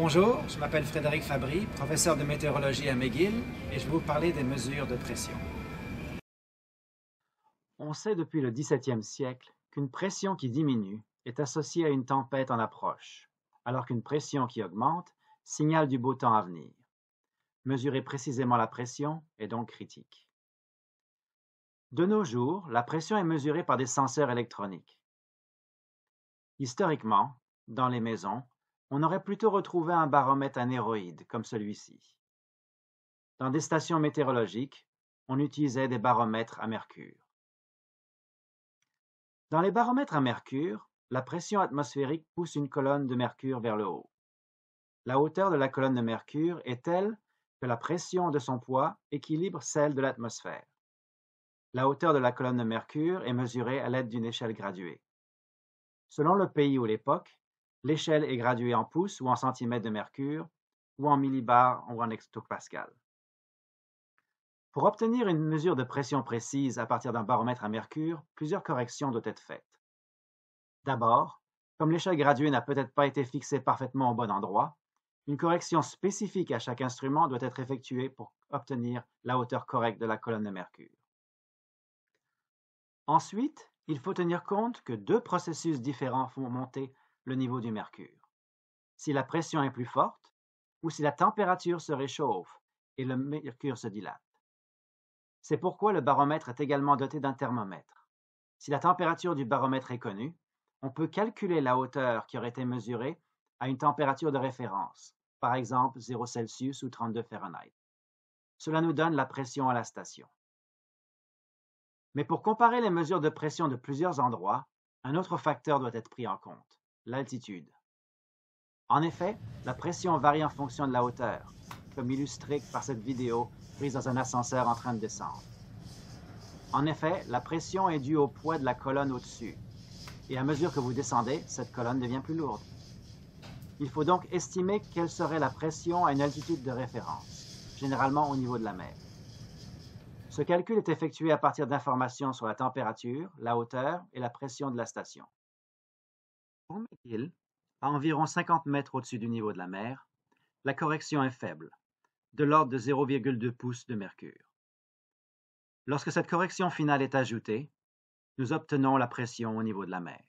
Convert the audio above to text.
Bonjour, je m'appelle Frédéric Fabry, professeur de météorologie à McGill, et je vais vous parler des mesures de pression. On sait depuis le 17e siècle qu'une pression qui diminue est associée à une tempête en approche, alors qu'une pression qui augmente signale du beau temps à venir. Mesurer précisément la pression est donc critique. De nos jours, la pression est mesurée par des senseurs électroniques. Historiquement, dans les maisons, on aurait plutôt retrouvé un baromètre anéroïde, comme celui-ci. Dans des stations météorologiques, on utilisait des baromètres à mercure. Dans les baromètres à mercure, la pression atmosphérique pousse une colonne de mercure vers le haut. La hauteur de la colonne de mercure est telle que la pression de son poids équilibre celle de l'atmosphère. La hauteur de la colonne de mercure est mesurée à l'aide d'une échelle graduée. Selon le pays ou l'époque, l'échelle est graduée en pouces ou en centimètres de mercure, ou en millibars ou en hectopascal. Pour obtenir une mesure de pression précise à partir d'un baromètre à mercure, plusieurs corrections doivent être faites. D'abord, comme l'échelle graduée n'a peut-être pas été fixée parfaitement au bon endroit, une correction spécifique à chaque instrument doit être effectuée pour obtenir la hauteur correcte de la colonne de mercure. Ensuite, il faut tenir compte que deux processus différents font monter le niveau du mercure. Si la pression est plus forte, ou si la température se réchauffe et le mercure se dilate. C'est pourquoi le baromètre est également doté d'un thermomètre. Si la température du baromètre est connue, on peut calculer la hauteur qui aurait été mesurée à une température de référence, par exemple 0 Celsius ou 32 Fahrenheit. Cela nous donne la pression à la station. Mais pour comparer les mesures de pression de plusieurs endroits, un autre facteur doit être pris en compte, l'altitude. En effet, la pression varie en fonction de la hauteur, comme illustré par cette vidéo prise dans un ascenseur en train de descendre. En effet, la pression est due au poids de la colonne au-dessus, et à mesure que vous descendez, cette colonne devient plus lourde. Il faut donc estimer quelle serait la pression à une altitude de référence, généralement au niveau de la mer. Ce calcul est effectué à partir d'informations sur la température, la hauteur et la pression de la station. Pour McGill, à environ 50 mètres au-dessus du niveau de la mer, la correction est faible, de l'ordre de 0,2 pouces de mercure. Lorsque cette correction finale est ajoutée, nous obtenons la pression au niveau de la mer.